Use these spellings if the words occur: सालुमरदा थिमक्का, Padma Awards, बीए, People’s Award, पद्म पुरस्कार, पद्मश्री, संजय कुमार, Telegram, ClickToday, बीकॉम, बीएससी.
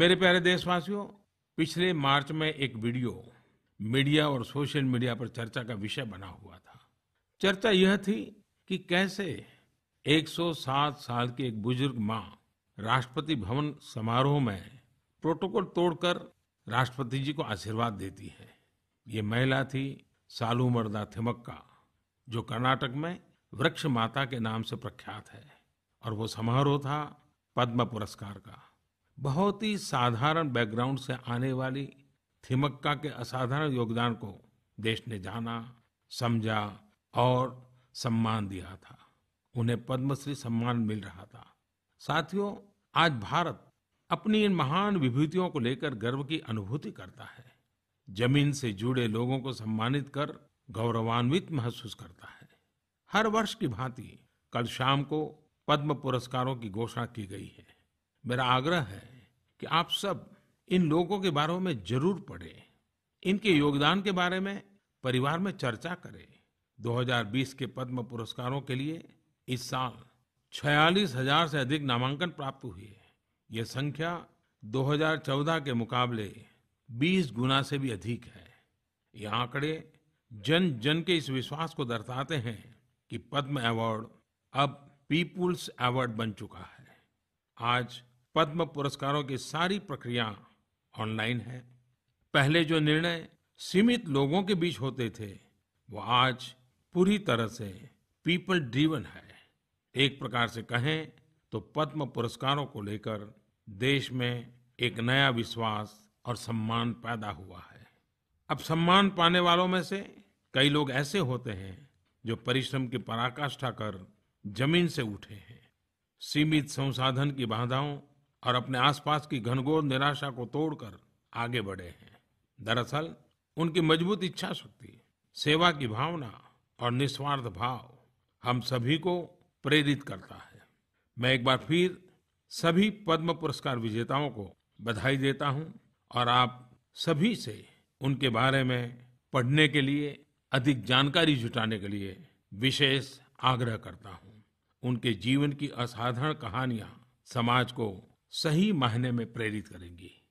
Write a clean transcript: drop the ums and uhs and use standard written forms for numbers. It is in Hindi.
मेरे प्यारे देशवासियों, पिछले मार्च में एक वीडियो मीडिया और सोशल मीडिया पर चर्चा का विषय बना हुआ था। चर्चा यह थी कि कैसे 107 साल की एक बुजुर्ग माँ राष्ट्रपति भवन समारोह में प्रोटोकॉल तोड़कर राष्ट्रपति जी को आशीर्वाद देती है। ये महिला थी सालुमरदा थिमक्का, जो कर्नाटक में वृक्ष माता के नाम से प्रख्यात है, और वो समारोह था पद्म पुरस्कार का। बहुत ही साधारण बैकग्राउंड से आने वाली थिमक्का के असाधारण योगदान को देश ने जाना, समझा और सम्मान दिया था। उन्हें पद्मश्री सम्मान मिल रहा था। साथियों, आज भारत अपनी इन महान विभूतियों को लेकर गर्व की अनुभूति करता है, जमीन से जुड़े लोगों को सम्मानित कर गौरवान्वित महसूस करता है। हर वर्ष की भांति कल शाम को पद्म पुरस्कारों की घोषणा की गई है। मेरा आग्रह है कि आप सब इन लोगों के बारे में जरूर पढ़ें, इनके योगदान के बारे में परिवार में चर्चा करें। 2020 के पद्म पुरस्कारों के लिए इस साल 46,000 से अधिक नामांकन प्राप्त हुए। ये संख्या 2014 के मुकाबले 20 गुना से भी अधिक है। ये आंकड़े जन जन के इस विश्वास को दर्शाते हैं कि पद्म अवार्ड अब पीपुल्स अवार्ड बन चुका है। आज पद्म पुरस्कारों की सारी प्रक्रिया ऑनलाइन है। पहले जो निर्णय सीमित लोगों के बीच होते थे, वो आज पूरी तरह से पीपल ड्रिवन है। एक प्रकार से कहें तो पद्म पुरस्कारों को लेकर देश में एक नया विश्वास और सम्मान पैदा हुआ है। अब सम्मान पाने वालों में से कई लोग ऐसे होते हैं जो परिश्रम की पराकाष्ठा कर जमीन से उठे हैं। सीमित संसाधन की बाधाओं और अपने आसपास की घनघोर निराशा को तोड़कर आगे बढ़े हैं। दरअसल उनकी मजबूत इच्छा शक्ति, सेवा की भावना और निस्वार्थ भाव हम सभी को प्रेरित करता है। मैं एक बार फिर सभी पद्म पुरस्कार विजेताओं को बधाई देता हूं और आप सभी से उनके बारे में पढ़ने के लिए, अधिक जानकारी जुटाने के लिए विशेष आग्रह करता हूं। उनके जीवन की असाधारण कहानियां समाज को सही मायने में प्रेरित करेंगी।